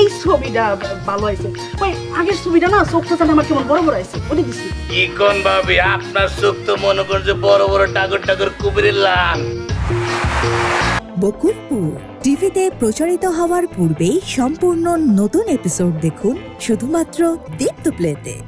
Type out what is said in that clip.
এই ছবিটা ভালো হয়েছে। ওই আগের ছবিটা না চোখটা জানে আমার কেমন বড় বড় হয়েছে, ওটা দিচ্ছি। কি কোন ভাবি আপনার চোখ তো মনে করছে বড় বড় টাগর টাগর কুবিরের লাল। বকুলপুর টিভিতে প্রচারিত হওয়ার পূর্বেই সম্পূর্ণ নতুন এপিসোড দেখুন শুধুমাত্র দীপ্ত প্লেতে।